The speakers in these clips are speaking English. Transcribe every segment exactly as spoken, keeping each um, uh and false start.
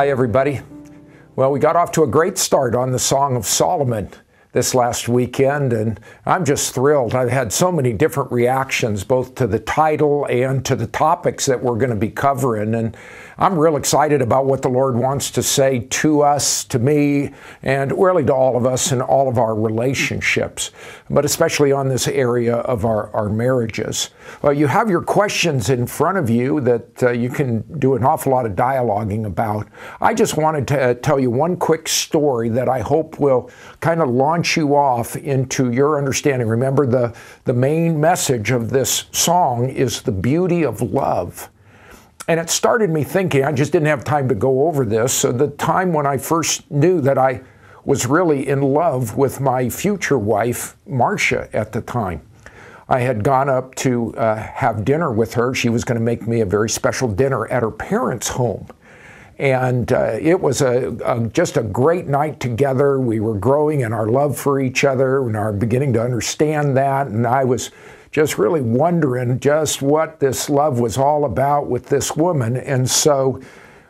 Hi, everybody. Well, we got off to a great start on the Song of Solomon this last weekend, and I'm just thrilled. I've had so many different reactions, both to the title and to the topics that we're going to be covering, and I'm real excited about what the Lord wants to say to us, to me, and really to all of us in all of our relationships, but especially on this area of our, our marriages. Well, you have your questions in front of you that uh, you can do an awful lot of dialoguing about. I just wanted to uh, tell you one quick story that I hope will kind of launch you off into your understanding. Remember, the, the main message of this song is the beauty of love. And it started me thinking, I just didn't have time to go over this. So the time when I first knew that I was really in love with my future wife, Marcia, at the time. I had gone up to uh, have dinner with her. She was going to make me a very special dinner at her parents' home. And uh, it was a, a, just a great night together. We were growing in our love for each other and are beginning to understand that. And I was just really wondering just what this love was all about with this woman. And so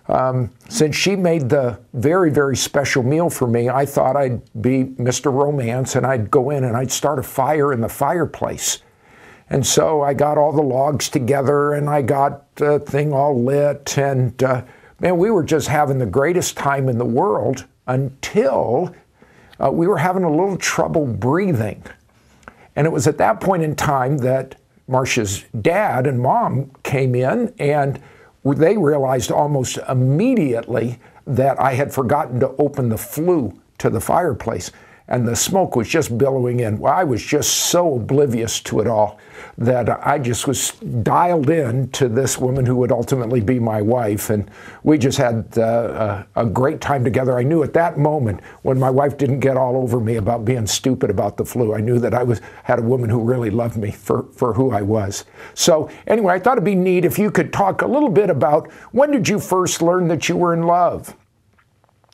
um, since she made the very, very special meal for me, I thought I'd be Mister Romance and I'd go in and I'd start a fire in the fireplace. And so I got all the logs together and I got the thing all lit, and uh, man, we were just having the greatest time in the world until uh, we were having a little trouble breathing. And it was at that point in time that Marcia's dad and mom came in, and they realized almost immediately that I had forgotten to open the flue to the fireplace, and the smoke was just billowing in. Well, I was just so oblivious to it all that I just was dialed in to this woman who would ultimately be my wife, and we just had uh, a great time together. I knew at that moment, when my wife didn't get all over me about being stupid about the flu, I knew that I was had a woman who really loved me for, for who I was. So anyway, I thought it'd be neat if you could talk a little bit about, when did you first learn that you were in love?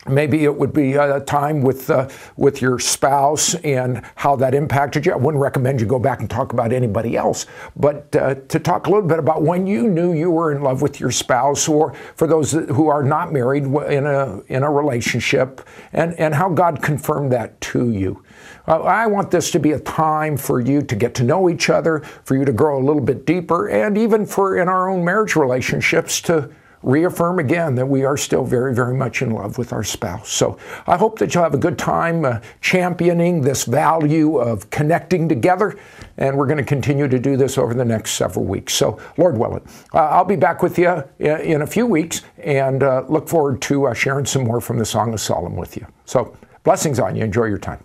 Maybe it would be a time with uh, with your spouse and how that impacted you. I wouldn't recommend you go back and talk about anybody else, but uh, to talk a little bit about when you knew you were in love with your spouse, or for those who are not married in a in a relationship, and and how God confirmed that to you. Uh, I want this to be a time for you to get to know each other, for you to grow a little bit deeper, and even for in our own marriage relationships to reaffirm again that we are still very, very much in love with our spouse. So I hope that you'll have a good time uh, championing this value of connecting together, and we're going to continue to do this over the next several weeks. So Lord willing, uh, I'll be back with you in, in a few weeks, and uh, look forward to uh, sharing some more from the Song of Solomon with you. So blessings on you. Enjoy your time.